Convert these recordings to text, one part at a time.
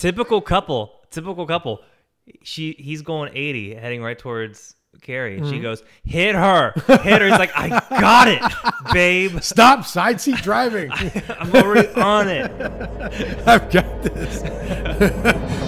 Typical couple. He's going 80, heading right towards Carrie, and she goes, hit her. He's like, I got it, babe. Stop side seat driving. I'm already on it. I've got this.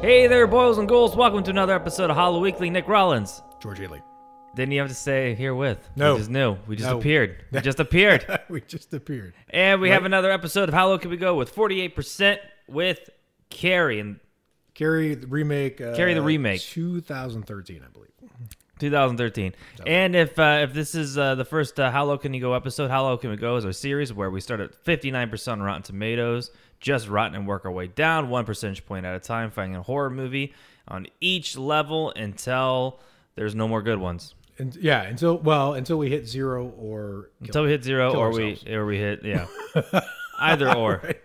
Hey there, boils and ghouls. Welcome to another episode of Hollow Weekly. Nick Rollins. George Haley. Didn't you have to say herewith? No. We just knew. We just appeared. We just appeared. And we have another episode of How Low Can We Go with 48% with Carrie. And Carrie the remake. Carrie the remake. 2013, I believe. 2013. And if this is the first How Low Can You Go episode, How Low Can We Go is our series where we start at 59% on Rotten Tomatoes. Just rotten and work our way down 1 percentage point at a time, finding a horror movie on each level until there's no more good ones. And yeah, until we hit zero or kill ourselves. Either or. Right.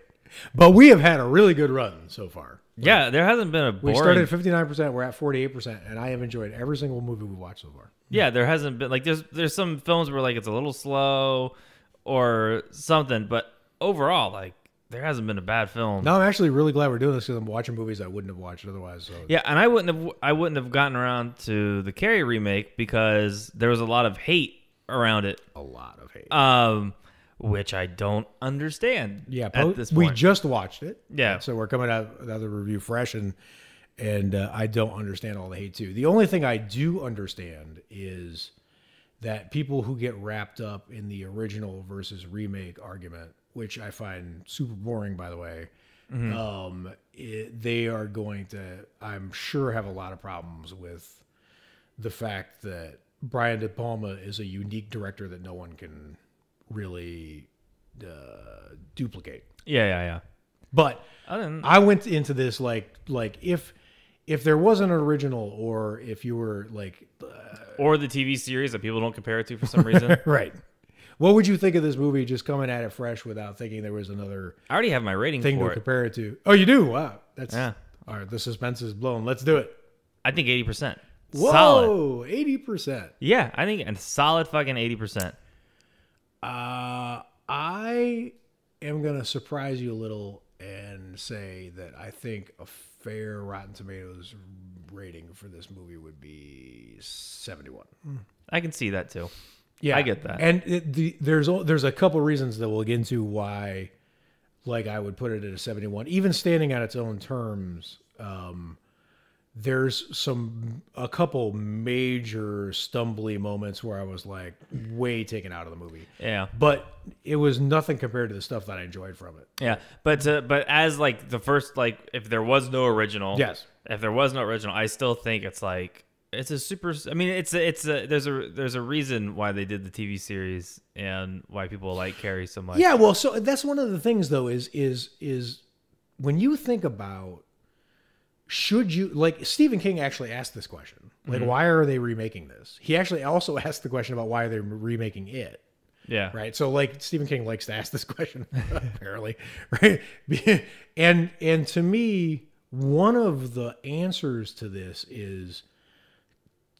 But we have had a really good run so far. Right? Yeah, there hasn't been a boring. We started at 59%, we're at 48%, and I have enjoyed every single movie we watched so far. Yeah, there hasn't been like there's some films where like it's a little slow or something, but overall like there hasn't been a bad film. No, I'm actually really glad we're doing this because I'm watching movies I wouldn't have watched otherwise. So. Yeah, and I wouldn't have gotten around to the Carrie remake because there was a lot of hate around it. A lot of hate, which I don't understand. Yeah, at this point. We just watched it. Yeah, so we're coming out with another review fresh, and I don't understand all the hate too. The only thing I do understand is that people who get wrapped up in the original versus remake argument, which I find super boring, by the way, they are going to, I'm sure, have a lot of problems with the fact that Brian De Palma is a unique director that no one can really duplicate. Yeah. But I went into this like if there was an original, or if you were like... or the TV series that people don't compare it to for some reason. Right. What would you think of this movie just coming at it fresh without thinking there was another? I already have my rating thing to compare it to. Oh, you do? Wow, that's all right. The suspense is blown. Let's do it. I think 80%. Whoa, 80%. Yeah, I think a solid fucking 80%. I am gonna surprise you a little and say that I think a fair Rotten Tomatoes rating for this movie would be 71. I can see that too. Yeah, I get that. And there's a couple reasons that we'll get into why, like, I would put it at a 71. Even standing on its own terms, there's a couple major stumbly moments where I was like way taken out of the movie. Yeah, but it was nothing compared to the stuff that I enjoyed from it. Yeah, but as like the first, like, if there was no original, yes, if there was no original, I still think it's like. It's a super. I mean, there's a reason why they did the TV series and why people like Carrie so much. Yeah, well, so that's one of the things though is when you think about should you like Stephen King actually asked this question like why are they remaking this? He actually also asked the question about why they're remaking it. Yeah. Right. So like Stephen King likes to ask this question apparently, right? And to me, one of the answers to this is.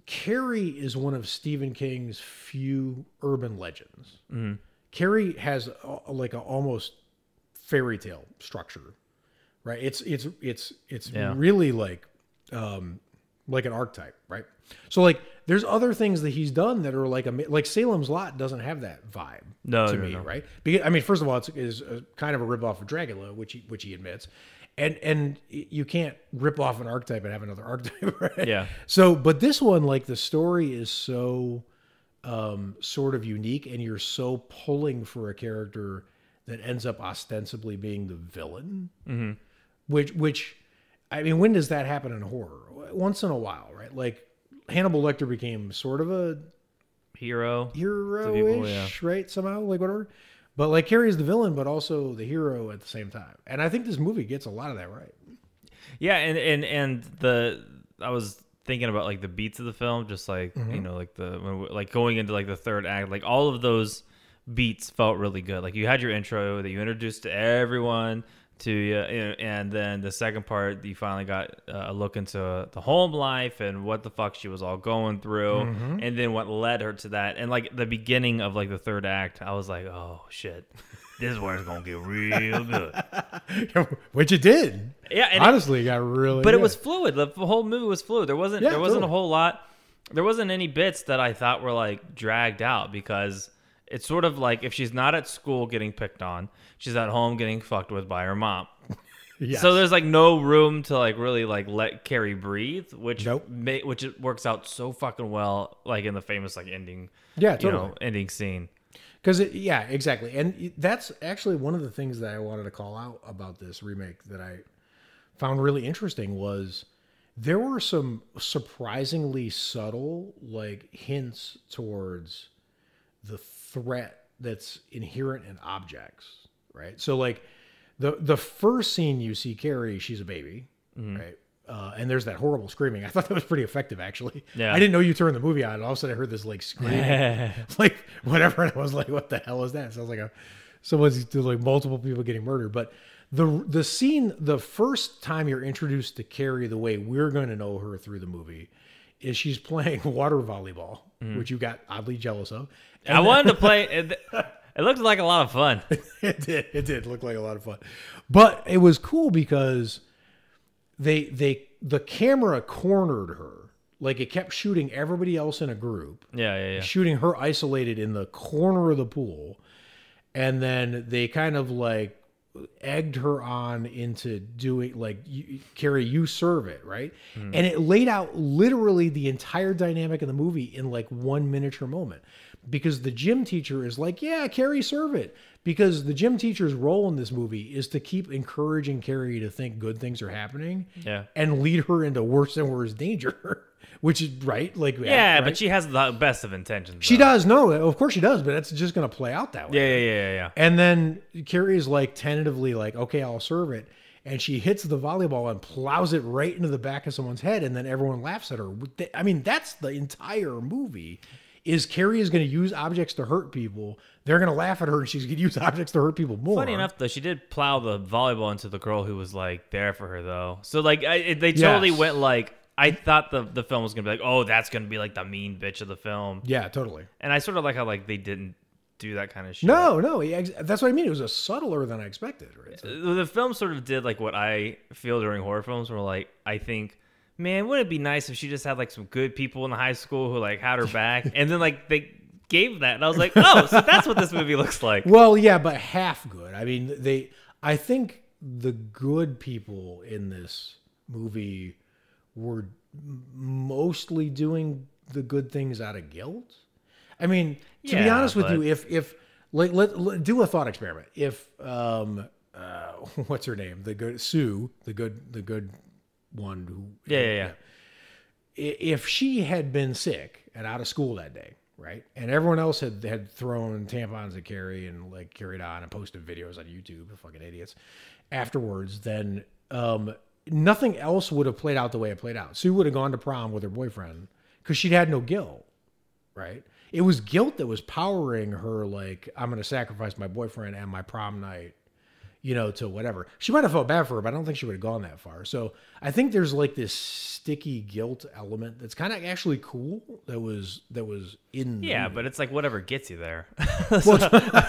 Carrie is one of Stephen King's few urban legends. Carrie has like a almost fairy tale structure, right? It's really like an archetype, right? So like there's other things that he's done that are like Salem's Lot doesn't have that vibe to me, right? Because, I mean, first of all, it's kind of a ripoff of Dracula, which he admits. And you can't rip off an archetype and have another archetype, right? Yeah. So, but this one, like the story is so sort of unique and you're so pulling for a character that ends up ostensibly being the villain, which, I mean, when does that happen in horror? Once in a while, right? Like Hannibal Lecter became sort of a hero-ish, right? Somehow, like whatever. But like Carrie's the villain, but also the hero at the same time, and I think this movie gets a lot of that right. Yeah, and I was thinking about like the beats of the film, just like you know, like going into like the third act, like all of those beats felt really good. Like you had your intro that you introduced to everyone, to and then the second part, you finally got a look into the home life and what the fuck she was all going through, and then what led her to that. And like the beginning of like the third act, I was like, oh shit, this is where it's gonna get real good, which it did. Yeah, and honestly, it got really. But good. It was fluid. The whole movie was fluid. There wasn't a whole lot. There wasn't any bits that I thought were like dragged out, because it's sort of like if she's not at school getting picked on, she's at home getting fucked with by her mom. Yes. So there's like no room to like really like let Carrie breathe, which which it works out so fucking well, like in the famous like ending, ending scene. Because yeah, exactly, and that's actually one of the things that I wanted to call out about this remake that I found really interesting was there were some surprisingly subtle like hints towards the threat that's inherent in objects, right? So like the first scene you see Carrie, she's a baby, right? And there's that horrible screaming. I thought that was pretty effective, actually. Yeah. I didn't know you turned the movie on, and all of a sudden I heard this like screaming, like whatever, and I was like, what the hell is that? It sounds like someone's like multiple people getting murdered. But the scene, the first time you're introduced to Carrie the way we're going to know her through the movie is she's playing water volleyball, which you got oddly jealous of. And I wanted to play. It looked like a lot of fun. It did look like a lot of fun. But it was cool because the camera cornered her. Like it kept shooting everybody else in a group. Yeah. Shooting her isolated in the corner of the pool. And then they kind of like egged her on into doing like, Carrie, you serve it, right? And it laid out literally the entire dynamic of the movie in like one miniature moment, because the gym teacher is like, yeah, Carrie, serve it, because the gym teacher's role in this movie is to keep encouraging Carrie to think good things are happening, and lead her into worse and worse danger. Which is right, like right? But she has the best of intentions. Though. She does, no, of course she does, but that's just gonna play out that way. Yeah. And then Carrie's like tentatively like, okay, I'll serve it, and she hits the volleyball and plows it right into the back of someone's head, and then everyone laughs at her. I mean, that's the entire movie. Is Carrie is gonna use objects to hurt people? They're gonna laugh at her, and she's gonna use objects to hurt people more. Funny enough, though, she did plow the volleyball into the girl who was like there for her, though. So like, they totally went like. I thought the film was going to be like, oh, that's going to be like the mean bitch of the film. Yeah, totally. And I sort of like how like they didn't do that kind of shit. No. That's what I mean. It was a subtler than I expected. Right? So. The film sort of did like what I feel during horror films where like, I think, man, wouldn't it be nice if she just had like some good people in the high school who like had her back? And then like they gave that. And I was like, oh, so that's what this movie looks like. Well, yeah, but half good. I mean, I think the good people in this movie were mostly doing the good things out of guilt. I mean, to be honest with you, if like let do a thought experiment. If what's her name? The good Sue, the good one who if she had been sick and out of school that day, right? And everyone else had thrown tampons at Carrie and like carried on and posted videos on YouTube, fucking idiots. Afterwards, then nothing else would have played out the way it played out. Sue would have gone to prom with her boyfriend because she'd had no guilt, right? It was guilt that was powering her, like, I'm going to sacrifice my boyfriend and my prom night, to whatever. She might have felt bad for her, but I don't think she would have gone that far. So I think there's like this sticky guilt element that's kind of actually cool that was in. Yeah, but it's like whatever gets you there. Well,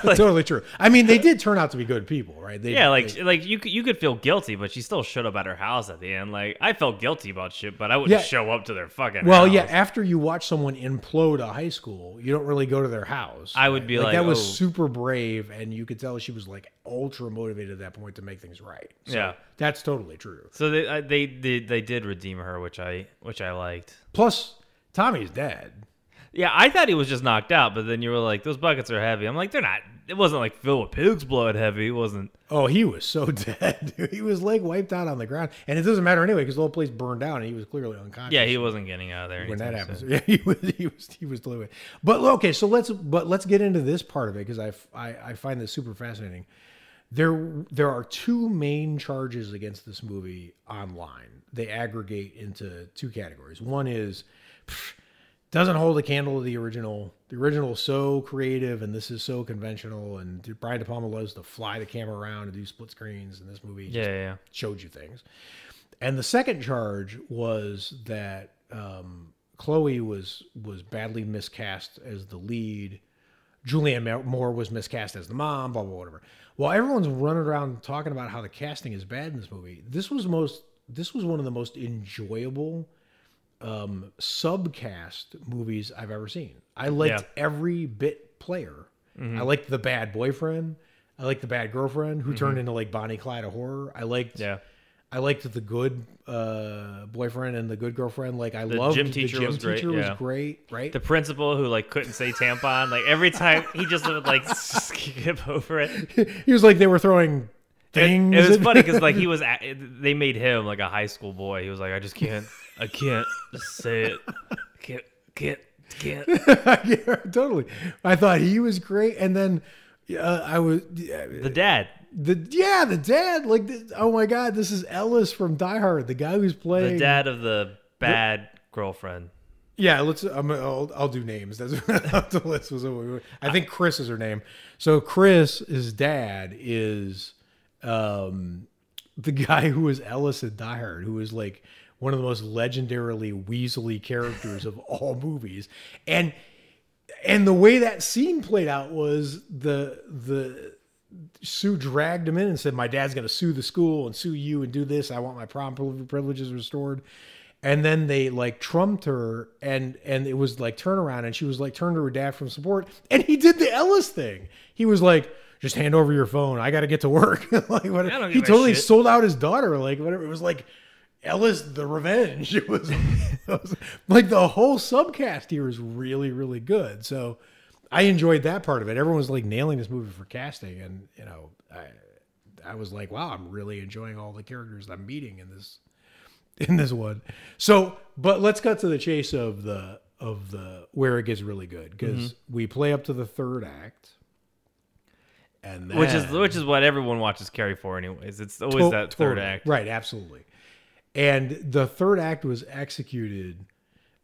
totally true. I mean, they did turn out to be good people, right? Like you could feel guilty, but she still showed up at her house at the end. Like I felt guilty about shit, but I wouldn't show up to their fucking. Well, house. Yeah. After you watch someone implode a high school, you don't really go to their house. I would be like that was super brave, and you could tell she was like ultra motivated at that point to make things right. So yeah, that's totally true. So they did redeem her, which I liked. Plus, Tommy's dead. Yeah, I thought he was just knocked out, but then you were like, those buckets are heavy. I'm like, they're not. It wasn't like filled with pig's blood heavy. It wasn't. Oh, he was so dead, dude. He was like wiped out on the ground. And it doesn't matter anyway because the whole place burned down and he was clearly unconscious. Yeah, he wasn't getting out of there. When that happens. Yeah, he was delivering. But okay, so let's get into this part of it because I find this super fascinating. There are two main charges against this movie online. They aggregate into two categories. One is doesn't hold a candle to the original. The original is so creative, and this is so conventional. And Brian De Palma loves to fly the camera around and do split screens, and this movie just showed you things. And the second charge was that Chloe was badly miscast as the lead. Julianne Moore was miscast as the mom, blah, blah, whatever. Well, everyone's running around talking about how the casting is bad in this movie. This was one of the most enjoyable subcast movies I've ever seen. I liked every bit player. Mm-hmm. I liked the bad boyfriend. I liked the bad girlfriend who turned into like Bonnie Clyde of horror. I liked the good boyfriend and the good girlfriend. Like I loved the gym teacher. The gym teacher was great, right? The principal who like couldn't say tampon. Like every time he just would like skip over it. He was like they were throwing things. It was funny because like they made him like a high school boy. He was like, I can't just say it. I can't. Yeah, totally. I thought he was great, and then the dad, like, oh my God, this is Ellis from Die Hard, the guy who's playing the dad of the bad girlfriend. Yeah, let's. I'll do names. That's what the list was. I think Chris is her name. So Chris's dad is the guy who was Ellis in Die Hard, who was like one of the most legendarily weaselly characters of all movies, and the way that scene played out was the. Sue dragged him in and said, my dad's going to sue the school and sue you and do this. I want my prom privileges restored. And then they like trumped her and it was like turnaround. And she was like, turned to her dad from support. And he did the Ellis thing. He was like, just hand over your phone. I got to get to work. Like whatever. He totally sold out his daughter. Like whatever. It was like Ellis, the revenge. It was like the whole subcast here is really, really good. So I enjoyed that part of it. Everyone was like nailing this movie for casting, and you know, I was like, wow, I'm really enjoying all the characters I'm meeting in this one. So, but let's cut to the chase of the where it gets really good, because we play up to the third act, and then, which is what everyone watches Carrie for, anyways. It's always that third act, right? Absolutely. And the third act was executed.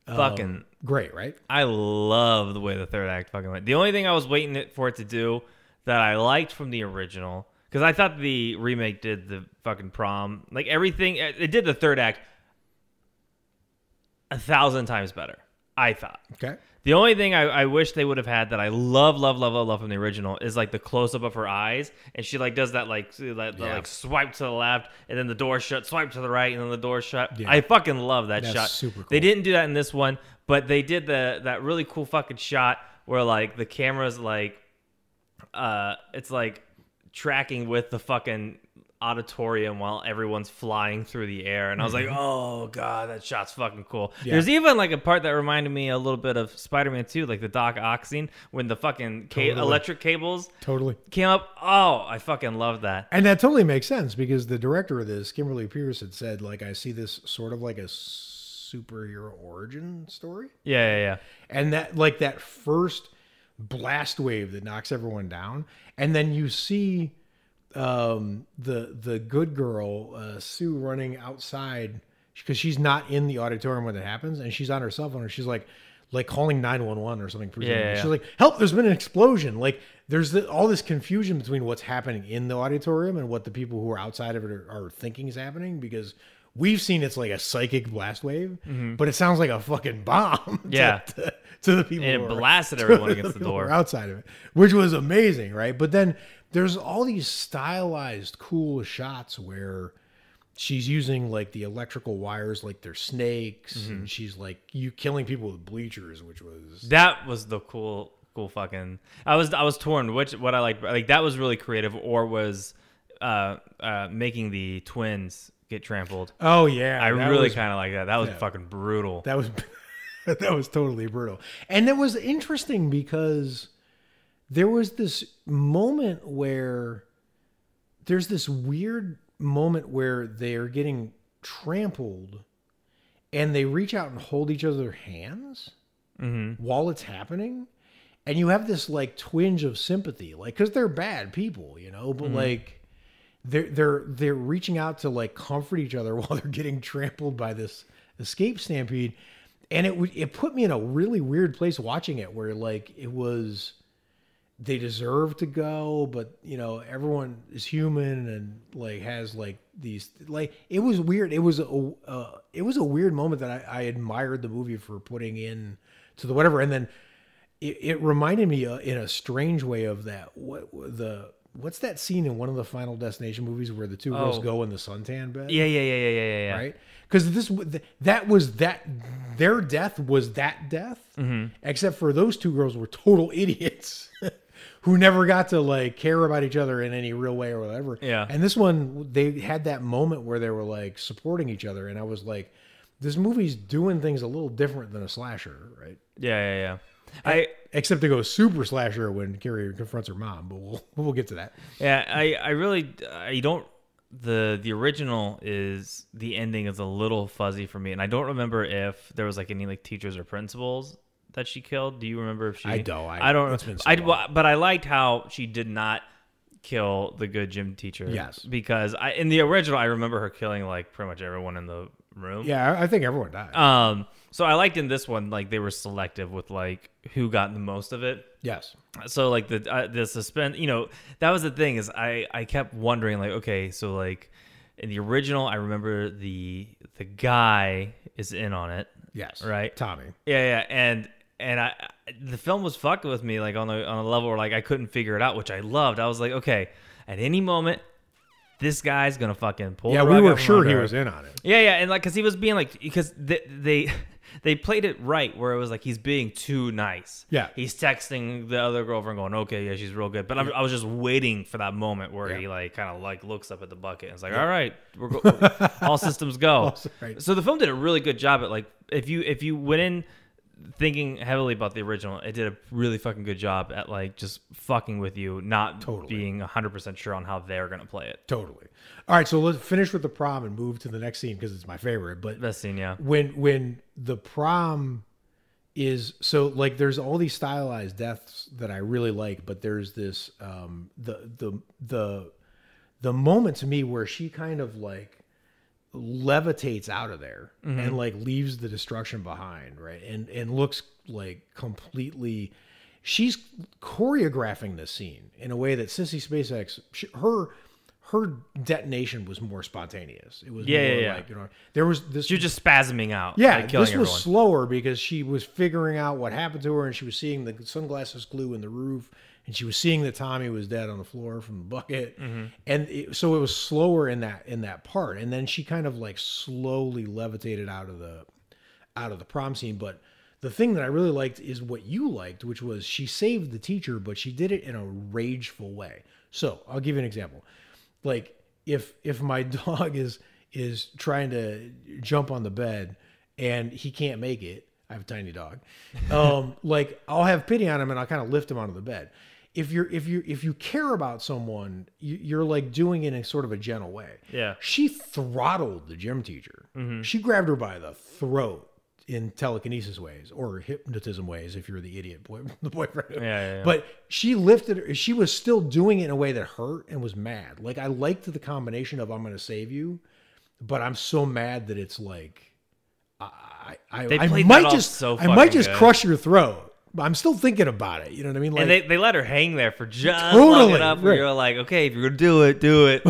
Fucking great, right? I love the way the third act fucking went. The only thing I was waiting for it to do that I liked from the original, because I thought the remake did the fucking prom, like everything, it did the third act 1,000 times better, I thought. Okay. The only thing I wish they would have had that I love from the original is like the close up of her eyes, and she like does that like swipe to the left, and then the door shut, swipe to the right, and then the door shut. Yeah. I fucking love that shot. Super cool. They didn't do that in this one, but they did that really cool fucking shot where like the camera's like, it's like tracking with the fucking auditorium while everyone's flying through the air, and I was like, oh God, that shot's fucking cool. Yeah. There's even like a part that reminded me a little bit of Spider-Man 2, like the Doc Ock scene when the fucking electric cables came up. Oh, I fucking love that. And that totally makes sense, because the director of this, Kimberly Pierce, had said like, I see this sort of like a superhero origin story. Yeah. And that like that first blast wave that knocks everyone down, and then you see the good girl, Sue, running outside because she's not in the auditorium when that happens, and she's on her cell phone, and she's like calling 911 or something. Yeah. She's like, help, there's been an explosion. Like there's all this confusion between what's happening in the auditorium and what the people who are outside of it are thinking is happening, because we've seen it's like a psychic blast wave, but it sounds like a fucking bomb. Yeah. To the people. And it blasted everyone against the door outside of it, which was amazing. Right. But then there's all these stylized cool shots where she's using like the electrical wires, like they're snakes, and she's like killing people with bleachers, which was, that was the cool fucking, I was torn what I liked. Like that was really creative, or was, making the twins get trampled. Oh yeah. I really kind of like that. That was fucking brutal. That was totally brutal. And it was interesting because there was this moment where there's this weird moment where they're getting trampled and they reach out and hold each other's hands while it's happening. And you have this like twinge of sympathy, like, cause they're bad people, you know, but like they're reaching out to like comfort each other while they're getting trampled by this escape stampede. And it put me in a really weird place watching it, where like it was, they deserve to go, but you know, everyone is human and like has like these, like, it was weird. It was a weird moment that I admired the movie for putting in to the whatever. And then it reminded me in a strange way of that. What's that scene in one of the Final Destination movies where the two girls go in the suntan bed? Yeah. Right? Because their death was that death, except for those two girls were total idiots who never got to like care about each other in any real way or whatever. Yeah. And this one, they had that moment where they were like supporting each other. And I was like, this movie's doing things a little different than a slasher, right? Yeah. Except to go super slasher when Carrie confronts her mom, but we'll get to that. Yeah, the original is, the ending is a little fuzzy for me, and I don't remember if there was like any like teachers or principals that she killed. Do you remember if she? I don't. It's been so long. But I liked how she did not kill the good gym teacher. Yes, because in the original I remember her killing like pretty much everyone in the room. Yeah, I think everyone died. So I liked in this one, like, they were selective with, like, who got the most of it. Yes. So, like, the suspense, you know, that was the thing, is I kept wondering, like, okay, so, like, in the original, I remember the guy is in on it. Yes. Right? Tommy. Yeah. And the film was fucking with me, like, on a level where, like, I couldn't figure it out, which I loved. I was like, okay, at any moment, this guy's going to fucking pull the rug out from under. Yeah, we were sure he was in on it. Yeah. And, like, because he was being, like, because they played it right, where it was like he's being too nice. Yeah. He's texting the other girlfriend going, okay, yeah, she's real good. But I was just waiting for that moment where he like kind of like looks up at the bucket and is like, all right, all systems go. Right. So the film did a really good job at, like, if you went in thinking heavily about the original, it did a really fucking good job at like just fucking with you, not being 100% sure on how they're going to play it. Totally. All right, so let's finish with the prom and move to the next scene because it's my favorite. But best scene, yeah. When the prom is, so like there's all these stylized deaths that I really like, but there's this the moment to me where she kind of like levitates out of there and like leaves the destruction behind, right? And looks like completely, she's choreographing this scene in a way that Sissy Spacek, her detonation was more spontaneous. It was more like, you know, there was this, she was just spasming out. Yeah, like this was everyone. Slower because she was figuring out what happened to her, and she was seeing the sunglasses glue in the roof, and she was seeing that Tommy was dead on the floor from the bucket, and so it was slower in that part. And then she kind of like slowly levitated out of the prom scene. But the thing that I really liked is what you liked, which was she saved the teacher, but she did it in a rageful way. So I'll give you an example. Like if my dog is trying to jump on the bed and he can't make it, I have a tiny dog. Like I'll have pity on him and I'll kind of lift him onto the bed. If you care about someone, you're like doing it in a sort of a gentle way. Yeah. She throttled the gym teacher. She grabbed her by the throat in telekinesis ways or hypnotism ways, if you're the idiot boyfriend. Yeah. But she lifted her. She was still doing it in a way that hurt and was mad. Like I liked the combination of I'm going to save you, but I'm so mad that it's like, I might just crush your throat. I'm still thinking about it. You know what I mean? Like, and they let her hang there for just long enough where you're like, okay, if you're going to do it, do it.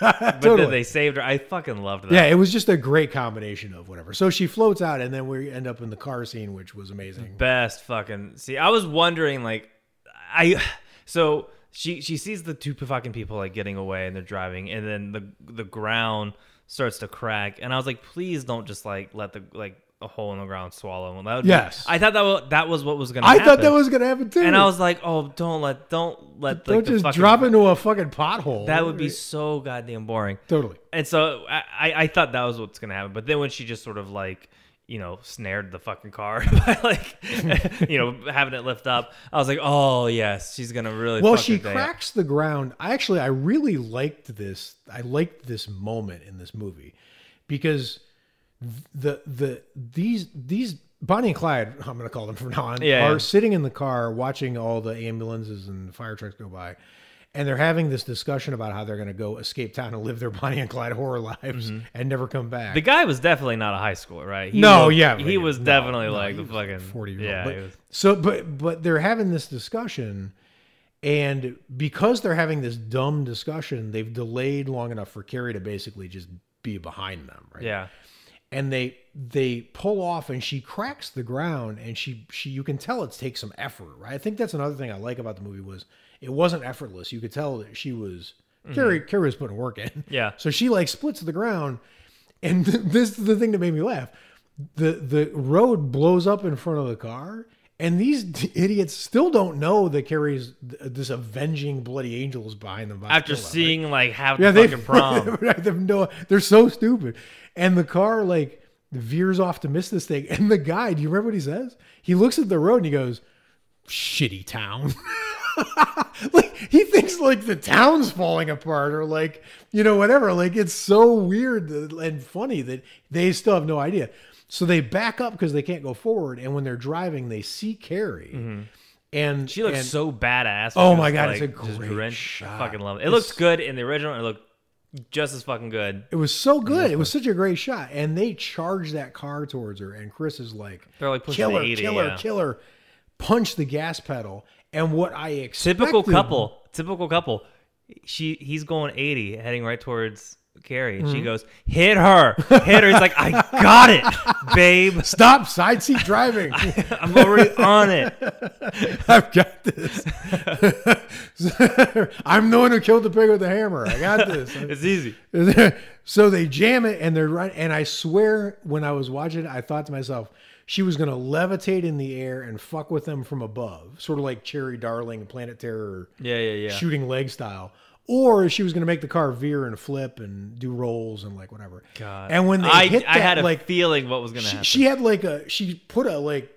But then they saved her. I fucking loved that. Yeah, it was just a great combination of whatever. So she floats out, and then we end up in the car scene, which was amazing. Best fucking... See, I was wondering, like... So she sees the two fucking people like getting away, and they're driving, and then the ground starts to crack. And I was like, please don't just like let the... like. A hole in the ground swallow him. Yes. I thought that was what was going to happen. I thought that was going to happen too. And I was like, oh, don't let like, just fucking, drop into a fucking pothole. That would be so goddamn boring. Totally. And so I thought that was what's going to happen. But then when she just sort of like, you know, snared the fucking car by like, you know, having it lift up, I was like, oh yes, she's going to really. Well, she cracks the ground. I really liked this. I liked this moment in this movie because these Bonnie and Clyde, I'm going to call them from now on, are sitting in the car watching all the ambulances and fire trucks go by. And they're having this discussion about how they're going to go escape town and live their Bonnie and Clyde horror lives and never come back. The guy was definitely not a high schooler, right? He was definitely like the fucking 40-year-old. But they're having this discussion, and because they're having this dumb discussion, they've delayed long enough for Carrie to basically just be behind them, right? Yeah. And they pull off, and she cracks the ground, and she you can tell it takes some effort, right? I think that's another thing I like about the movie was it wasn't effortless. You could tell that she was Carrie was putting work in. Yeah. So she like splits the ground, and this is the thing that made me laugh. The road blows up in front of the car, and these idiots still don't know that Carrie's this avenging bloody angel is behind them. After seeing like half the fucking prom, they're so stupid. And the car like veers off to miss this thing. And the guy, do you remember what he says? He looks at the road and he goes, "Shitty town." Like he thinks like the town's falling apart or like, you know, whatever. Like it's so weird and funny that they still have no idea. So they back up because they can't go forward. And when they're driving, they see Carrie. Mm-hmm. And she looks so badass. Oh my God. Like, it's a great shot. I fucking love it. It looks good in the original. It looked just as fucking good. It was so good. It was such a great shot. And they charge that car towards her. And Chris is like, they're like pushing 80, killer, punch the gas pedal. And what I expected. Typical couple. He's going 80, heading right towards Carrie. And she goes, "Hit her. Hit her." He's like, "I got it, babe. Stop side seat driving. I'm already on it. I've got this. I'm the one who killed the pig with the hammer. I got this." It's easy. So they jam it and they're right. And I swear when I was watching it, I thought to myself, she was going to levitate in the air and fuck with them from above. Sort of like Cherry Darling, Planet Terror. Yeah. Shooting leg style. Or she was going to make the car veer and flip and do rolls and like whatever. God. And when they hit that, I had a feeling what was going to happen. She had like she put a like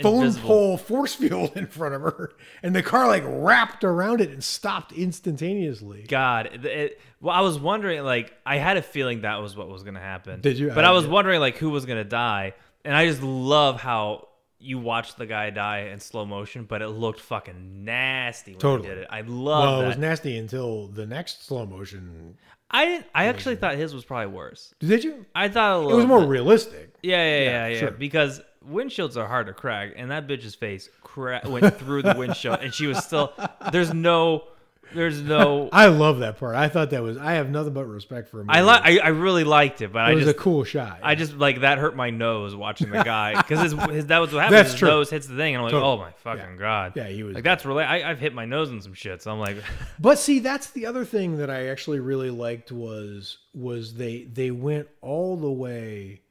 phone pole force field in front of her, and the car like wrapped around it and stopped instantaneously. God. Well, I was wondering like I had a feeling that was what was going to happen. Did you? But I was wondering like who was going to die, and I just love how you watched the guy die in slow motion, but it looked fucking nasty when he did it. I love that. Well, it was nasty until the next slow motion. I actually thought his was probably worse. Did you? I thought it was more realistic. Yeah. Sure. Because windshields are hard to crack, and that bitch's face went through the windshield, and she was still... There's no... I love that part. I thought that was... I have nothing but respect for him. I really liked it, but it was a cool shot. Yeah. I just, like, that hurt my nose watching the guy. Because that was what happened. His nose hits the thing, and I'm like, oh, my fucking God. Yeah, he was... Like, that's really... I've hit my nose in some shit, so I'm like... But see, that's the other thing that I actually really liked was they went all the way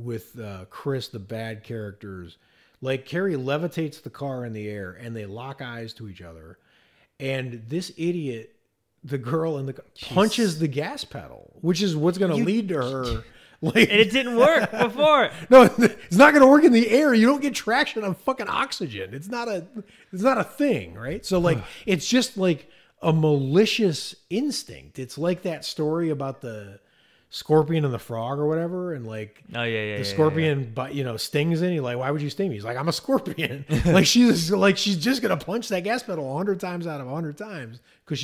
with Chris, the bad characters. Like, Carrie levitates the car in the air, and they lock eyes to each other. And this idiot, the girl in the car, punches the gas pedal, which is what's going to lead to her. Like, and it didn't work before. No, it's not going to work in the air. You don't get traction on fucking oxygen. It's not a thing, right? So like, it's just like a malicious instinct. It's like that story about the scorpion and the frog or whatever, and like, the scorpion, but you know, stings in you. Like, why would you sting me? He's like, I'm a scorpion. Like, she's just gonna punch that gas pedal 100 times out of 100 times because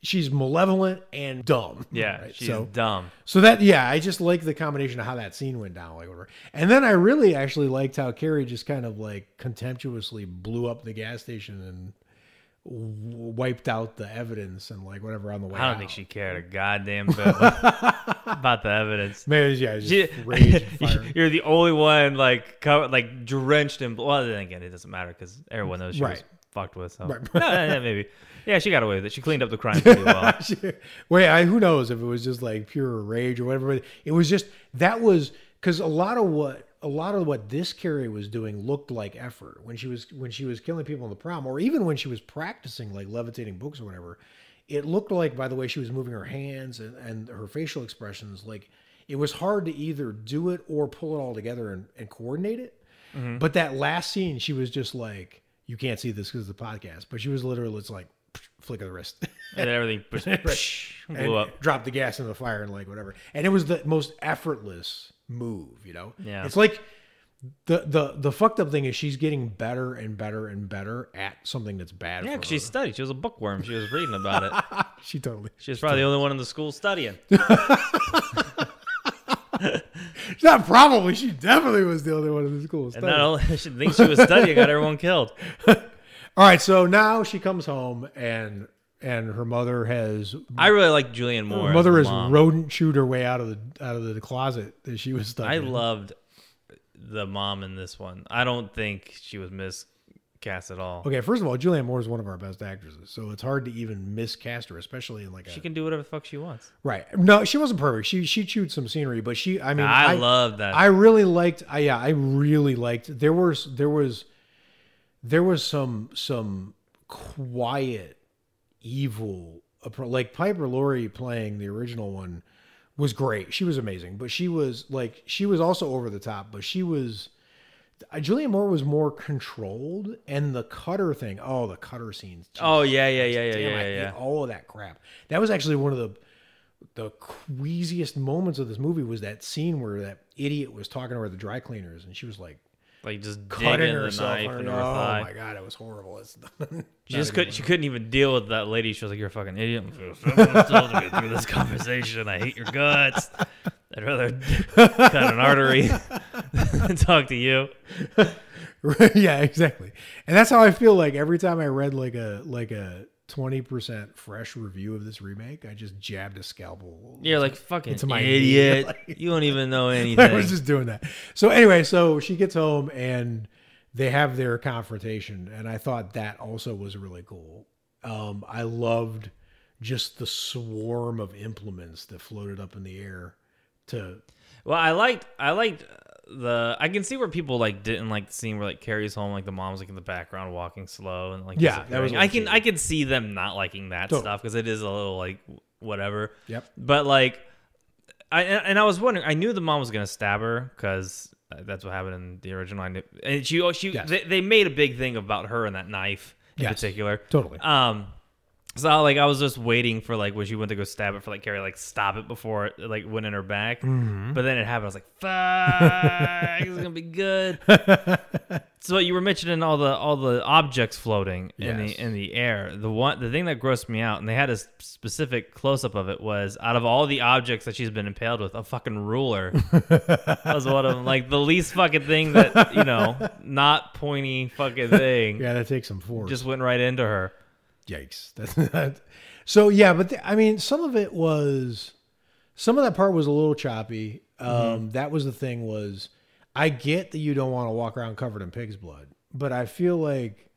she's malevolent and dumb. Yeah, right? She's dumb. So that, yeah, I just like the combination of how that scene went down, like whatever. And then I really actually liked how Carrie just kind of like contemptuously blew up the gas station and wiped out the evidence and like whatever on the way out. I don't think she cared a goddamn bit about the evidence. Maybe just rage and fire. You're the only one like covered, like drenched in blood. Well, then again, it doesn't matter because everyone knows she was fucked with. So. Right. No, maybe. Yeah, she got away with it. She cleaned up the crime pretty well. Who knows if it was just like pure rage or whatever. It was just because a lot of what this Carrie was doing looked like effort when she was killing people in the prom, or even when she was practicing like levitating books or whatever. It looked like, by the way she was moving her hands and her facial expressions, like it was hard to either do it or pull it all together and coordinate it. But that last scene, she was just like, you can't see this because of the podcast, but she was literally just like, flick of the wrist. And everything blew up. Dropped the gas into the fire and like whatever. And it was the most effortless move, you know? Yeah. It's like the fucked up thing is she's getting better and better and better at something that's bad. Yeah, because she studied. She was a bookworm. She was reading about it. She was probably the only one in the school studying. Not probably. She definitely was the only one in the school studying. And not only she thinks she was studying, got everyone killed. All right, so now she comes home and. And her mother has. I really like Julianne Moore. Her mother has rodent chewed her way out of the closet that she was stuck in. I loved the mom in this one. I don't think she was miscast at all. Okay, first of all, Julianne Moore is one of our best actresses, so it's hard to even miscast her, especially in like. She can do whatever the fuck she wants. Right? No, she wasn't perfect. She chewed some scenery, but she. I mean, I love that. I really liked. I really liked. There was some quiet. Evil, like Piper Laurie playing the original one was great. She was amazing, but she was also over the top, but she was, Julianne Moore was more controlled. And the cutter thing. Oh, the cutter scenes. Jeez. Oh yeah. All of that crap. That was actually one of the queasiest moments of this movie, was that scene where that idiot was talking to her at the dry cleaners and she was like just cutting herself. Oh my God, it was horrible. It's she couldn't even deal with that lady. She was like, "You're a fucking idiot. Someone told me through this conversation. I hate your guts. I'd rather cut an artery than talk to you." Right, yeah, exactly. And that's how I feel like every time I read like a 20% fresh review of this remake, I just jabbed a scalpel. You're like, fucking into my idiot. Like, you don't even know anything. I was just doing that. So anyway, so she gets home and they have their confrontation. And I thought that also was really cool. I loved just the swarm of implements that floated up in the air to. Well, I liked I can see where people didn't like the scene where Carrie's home, the mom's in the background walking slow and yeah, that was I can see them not liking that stuff because it is a little whatever. Yep. But I was wondering, I knew the mom was gonna stab her because that's what happened in the original. I knew, and they made a big thing about her and that knife in particular. Totally. So I was just waiting for when she went to go stab it for Carrie, stop it before it went in her back. Mm-hmm. But then it happened. I was like, fuck, it's gonna be good. So you were mentioning all the objects floating in the air. The thing that grossed me out, and they had a specific close up of it, was out of all the objects that she's been impaled with, a fucking ruler. That was one of them, the least fucking thing that not pointy fucking thing. Yeah, that takes some force. Just went right into her. Yikes. So yeah, but I mean, some of that part was a little choppy. That was the thing, was I get that you don't want to walk around covered in pig's blood, but I feel like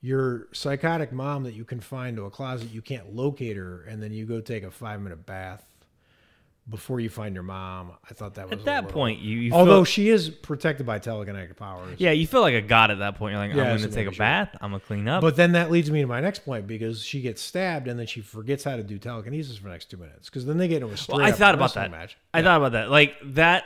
your psychotic mom that you confine to a closet, you can't locate her, and then you go take a 5-minute bath before you find your mom. I thought that was at that point. Although she is protected by telekinetic powers. Yeah, you feel like a god at that point. You're like, I'm going to take a bath. I'm going to clean up. But then that leads me to my next point, because she gets stabbed and then she forgets how to do telekinesis for the next 2 minutes, because then they get into a straight up wrestling match. I thought about that.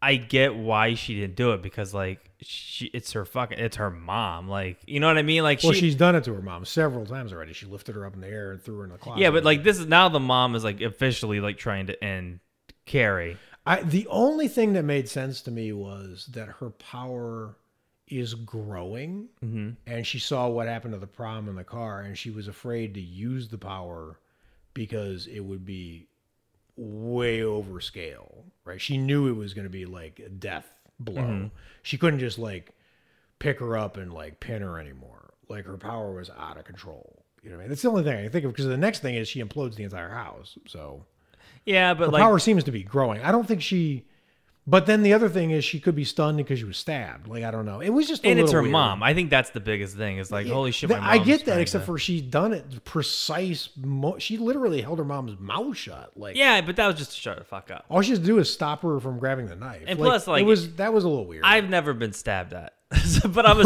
I get why she didn't do it, because it's her mom. You know what I mean? Well, she's done it to her mom several times already. She lifted her up in the air and threw her in the closet. Yeah, but this is now the mom is officially trying to end Carrie. The only thing that made sense to me was that her power is growing, and she saw what happened to the prom in the car, and she was afraid to use the power because it would be way over scale, right? She knew it was going to be a death blow. She couldn't just pick her up and pin her anymore. Her power was out of control. You know what I mean? That's the only thing I can think of, because the next thing is she implodes the entire house. So yeah, but her power seems to be growing. I don't think she. But then the other thing is she could be stunned because she was stabbed. I don't know. It was just a little weird. And it's her mom. I think that's the biggest thing. It's holy shit, my mom. I get that, except for she's done it precise. She literally held her mom's mouth shut. Yeah, but that was just to shut the fuck up. All she has to do is stop her from grabbing the knife. And plus, that was a little weird. I've never been stabbed at. But I'm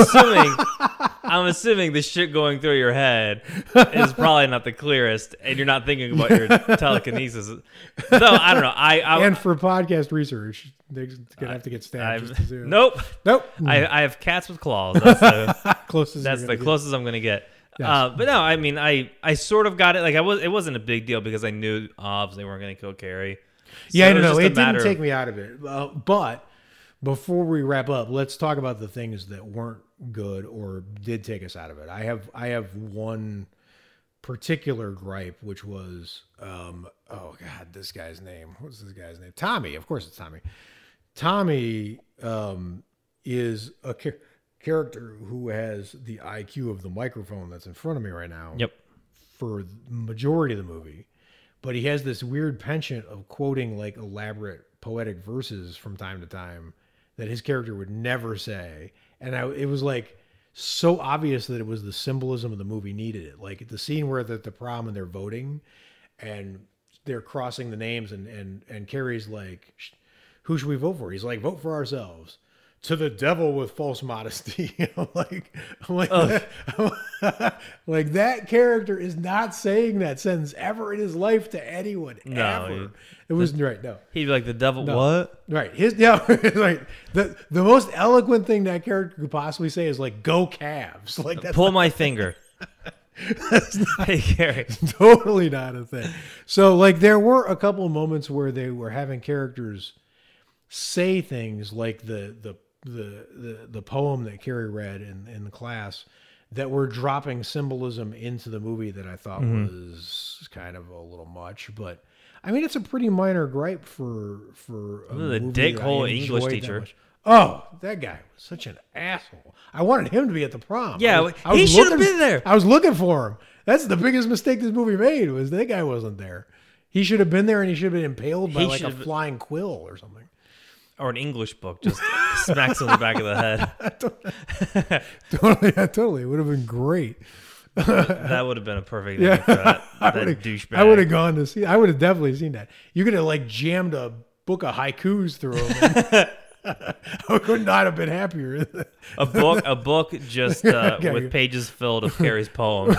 assuming, the shit going through your head is probably not the clearest, and you're not thinking about your telekinesis. So I don't know. And for podcast research, they're gonna have to get stabbed. Just to do it. Nope. I have cats with claws. That's the closest. That's the closest I'm gonna get. Yes. But no, I mean, I sort of got it. It wasn't a big deal because I knew obviously they weren't gonna kill Carrie. So yeah, no, it didn't take me out of it. But Before we wrap up, let's talk about the things that weren't good or did take us out of it. I have one particular gripe, which was, oh God, this guy's name. What's this guy's name? Tommy. Of course it's Tommy. Tommy is a character who has the IQ of the microphone that's in front of me right now. Yep. For the majority of the movie, but he has this weird penchant of quoting like elaborate poetic verses from time to time that his character would never say. And it was like so obvious that it was the symbolism of the movie needed it. Like the scene where they're at the prom and they're voting and they're crossing the names and Carrie's like, who should we vote for? He's like, vote for ourselves. To the devil with false modesty. I'm like that character is not saying that sentence ever in his life to anyone. No, ever. It wasn't right. No, he'd be like the devil. No. What? Right. His like the most eloquent thing that character could possibly say is like, go Cavs. Like that's pull my finger. That's not, hey, Carrie. Totally not a thing. So like there were a couple of moments where they were having characters say things like the poem that Carrie read in the class that were dropping symbolism into the movie that I thought was kind of a little much, but I mean, it's a pretty minor gripe for the dickhole English teacher. Oh, that guy was such an asshole. I wanted him to be at the prom. Yeah, he should have been there. I was looking for him. That's the biggest mistake this movie made was that guy wasn't there. He should have been there and he should have been impaled by like a flying quill or something. Or an English book just smacks on the back of the head. Totally. It would have been great. That would have been a perfect thing for that douchebag. I would have gone to see. I would have definitely seen that. You could have like jammed a book of haikus through him. I could not have been happier. a book just with pages filled of Carrie's poem.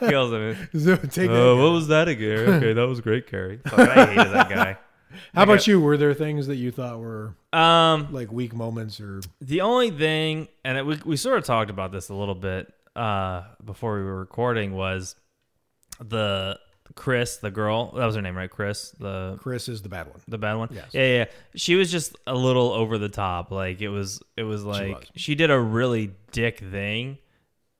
Kills him. So what was that again? Okay, that was great, Carrie. Fuck, I hated that guy. How about you? Were there things that you thought were like weak moments or the only thing? And we sort of talked about this a little bit before we were recording was the Chris, the girl. That was her name, right? Chris. Chris is the bad one. The bad one. Yes. Yeah, yeah. She was just a little over the top. Like it was like she did a really dick thing.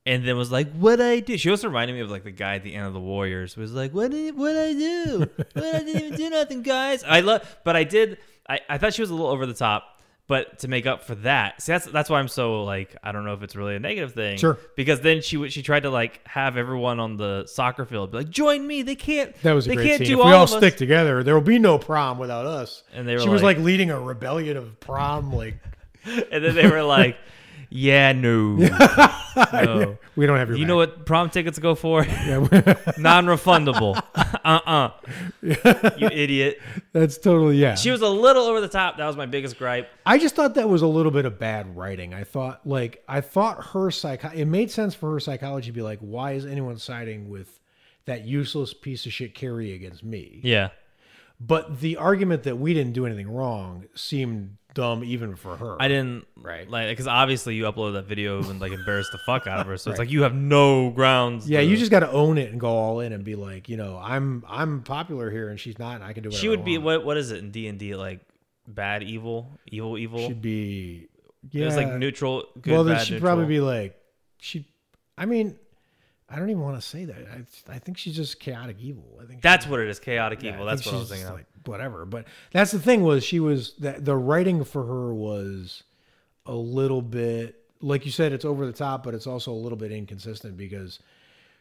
And then was like, what I do? She also reminded me of like the guy at the end of the Warriors was like, what I do? What, I didn't even do nothing, guys. I thought she was a little over the top, but to make up for that, see, that's why I'm so like, I don't know if it's really a negative thing. Sure. Because then she tried to like have everyone on the soccer field be like, join me. They can't. That was a great scene. If we all stick together, there will be no prom without us. And she was like leading a rebellion of prom, like. And then they were like. Yeah, no. No. We don't have your back. You know what prom tickets go for? Non-refundable. You idiot. That's totally, yeah. She was a little over the top. That was my biggest gripe. I just thought that was a little bit of bad writing. I thought her psychology, it made sense for her psychology to be like, why is anyone siding with that useless piece of shit Carrie against me? Yeah. But the argument that we didn't do anything wrong seemed dumb even for her. I didn't, right? Like, because obviously you uploaded that video and like embarrassed the fuck out of her. So right. It's like you have no grounds. Yeah, you just got to own it and go all in and be like, you know, I'm popular here and she's not, and I can do whatever. She would be what is it in D&D like bad evil, evil evil? She'd be yeah. It was like neutral. Good, well, then bad, she'd neutral. Probably be like I mean. I don't even want to say that. I think she's just chaotic evil. I think that's what it is, chaotic evil. That's what I was thinking of. Like, whatever. But that's the thing was the writing for her was a little bit, like you said, it's over the top, but it's also a little bit inconsistent because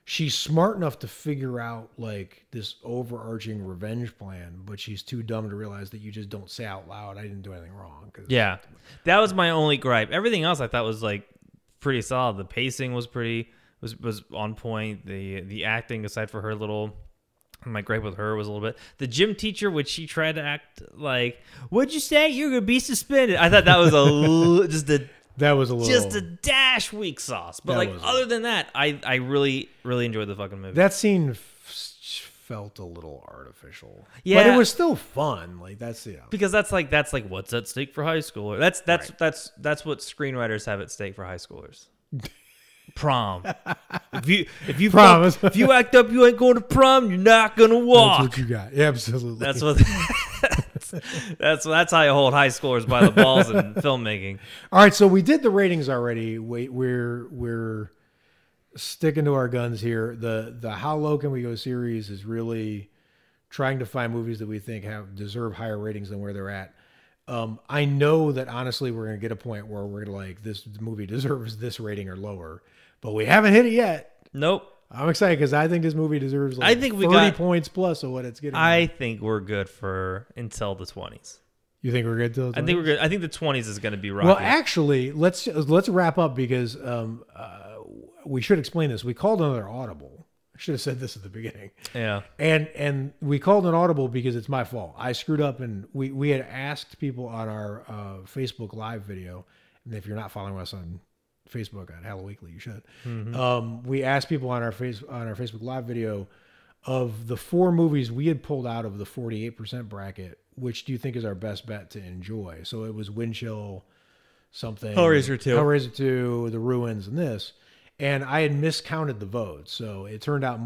she's smart enough to figure out like this overarching revenge plan, but she's too dumb to realize that you just don't say out loud, I didn't do anything wrong. Yeah, that was my only gripe. Everything else I thought was like pretty solid. The pacing was pretty... was on point. The acting, aside for her little, my gripe with her was a little bit the gym teacher, which she tried to act like, what'd you say? You're gonna be suspended. I thought that was a just a dash weak sauce. But like other than that, I really enjoyed the fucking movie. That scene felt a little artificial. Yeah, but it was still fun. Like that's because that's like what's at stake for high schoolers. That's what screenwriters have at stake for high schoolers. Prom. If you act up, you ain't going to prom. You're not gonna walk. That's what you got. Yeah, absolutely. That's what. That's how you hold high schoolers by the balls in filmmaking. All right, so we did the ratings already. We're sticking to our guns here. The How Low Can We Go series is really trying to find movies that we think deserve higher ratings than where they're at. I know that honestly we're going to get a point where we're like, this movie deserves this rating or lower, but we haven't hit it yet. Nope. I'm excited because I think this movie deserves like 30 points plus of what it's getting. I think we're good for until the 20s. You think we're good till the 20s? I think we're good. I think the 20s is going to be rocky. Well, actually, let's wrap up because we should explain this. We called another audible. I should have said this at the beginning. Yeah. And we called an audible because it's my fault. I screwed up, and we had asked people on our Facebook Live video, and if you're not following us on Facebook on Hollow Weekly, you should. Mm-hmm. We asked people on our Facebook Live video of the 4 movies we had pulled out of the 48% bracket, which do you think is our best bet to enjoy? So it was Wind Chill, something, Hellraiser 2, The Ruins, and this. And I had miscounted the votes, so it turned out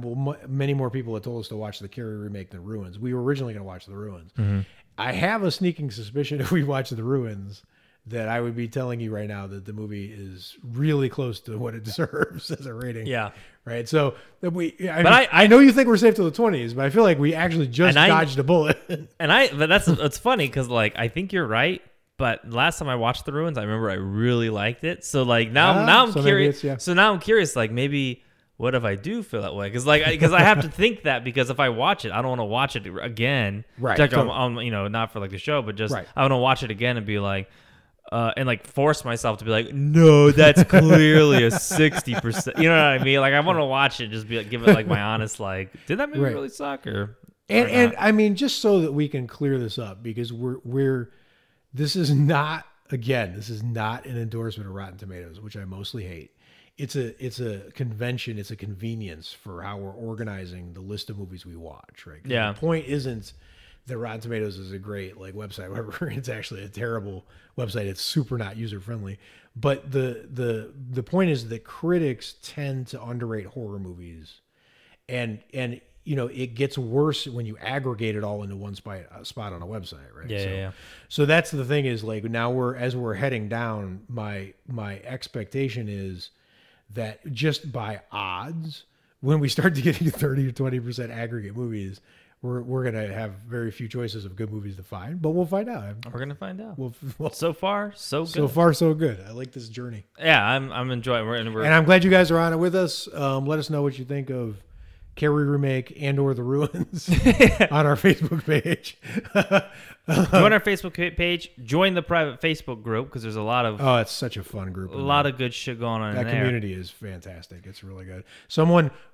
many more people had told us to watch the Carrie remake than Ruins. We were originally going to watch The Ruins. Mm-hmm. I have a sneaking suspicion if we watch The Ruins, that I would be telling you right now that the movie is really close to what it deserves as a rating. Yeah. Right. So that I know you think we're safe till the 20s, but I feel like we actually just dodged a bullet. But it's funny. Cause like, I think you're right. But last time I watched The Ruins, I remember I really liked it. So like now I'm curious. Yeah. So now I'm curious, like maybe what if I do feel that way? Cause like, cause I have to think that, because if I watch it, I don't want to watch it again. Right. Like, totally. I'm, you know, not for like the show, but just, right. I want to watch it again and be like, and like force myself to be like, no, that's clearly a 60%. You know what I mean? Like I want to watch it, just be like, give it like my honest, like, did that movie really suck? Or not? I mean, just so that we can clear this up, because this is not, again, this is not an endorsement of Rotten Tomatoes, which I mostly hate. It's a convention. It's a convenience for how we're organizing the list of movies we watch. Right? Yeah. The point isn't that Rotten Tomatoes is a great like website, whatever. It's actually a terrible website. It's super not user friendly. But the point is that critics tend to underrate horror movies, and you know it gets worse when you aggregate it all into one spot on a website, right? Yeah. So that's the thing is like now as we're heading down, my expectation is that just by odds, when we start to get into 30 to 20% aggregate movies, We're going to have very few choices of good movies to find, but we'll find out. We're going to find out. Well, so far, so good. So far, so good. I like this journey. Yeah, I'm enjoying it. And I'm glad you guys are on it with us. Let us know what you think of Carrie Remake and or The Ruins on our Facebook page. Join our Facebook page. Join the private Facebook group, because there's a lot of... Oh, it's such a fun group. A lot of good shit going on in there. That community is fantastic. It's really good.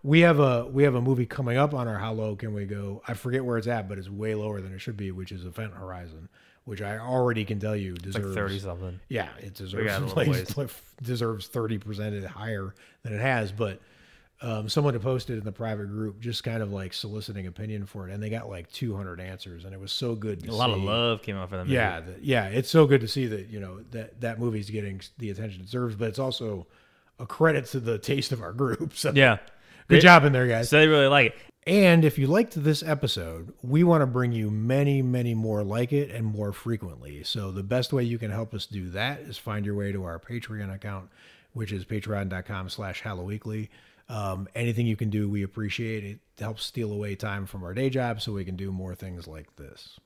We have a movie coming up on our How Low Can We Go. I forget where it's at, but it's way lower than it should be, which is Event Horizon, which I already can tell you deserves... Like 30-something. Yeah, it deserves, like, deserves 30% higher than it has, but... someone had posted in the private group just kind of like soliciting opinion for it, and they got like 200 answers, and it was so good to see. A lot of love came out for that movie. Yeah, it's so good to see that, you know, that movie's getting the attention it deserves, but it's also a credit to the taste of our group. So yeah. Good job in there, guys. So they really like it. And if you liked this episode, we want to bring you many, many more like it and more frequently. So the best way you can help us do that is find your way to our Patreon account, which is patreon.com/HollowWeekly. Anything you can do, we appreciate it. It helps steal away time from our day job so we can do more things like this.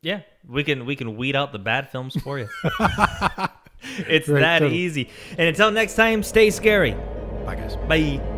Yeah, we can weed out the bad films for you. It's that easy. And until next time, stay scary. Bye, guys. Bye.